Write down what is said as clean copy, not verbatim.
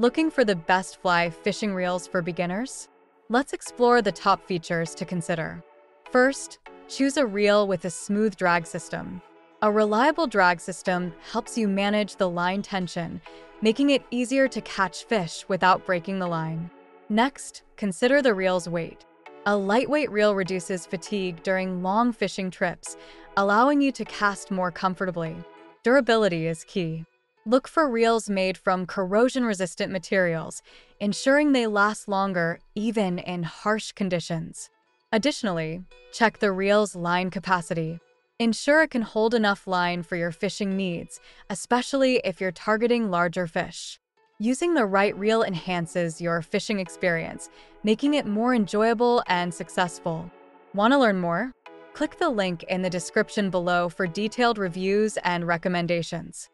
Looking for the best fly fishing reels for beginners? Let's explore the top features to consider. First, choose a reel with a smooth drag system. A reliable drag system helps you manage the line tension, making it easier to catch fish without breaking the line. Next, consider the reel's weight. A lightweight reel reduces fatigue during long fishing trips, allowing you to cast more comfortably. Durability is key. Look for reels made from corrosion-resistant materials, ensuring they last longer even in harsh conditions. Additionally, check the reel's line capacity. Ensure it can hold enough line for your fishing needs, especially if you're targeting larger fish. Using the right reel enhances your fishing experience, making it more enjoyable and successful. Want to learn more? Click the link in the description below for detailed reviews and recommendations.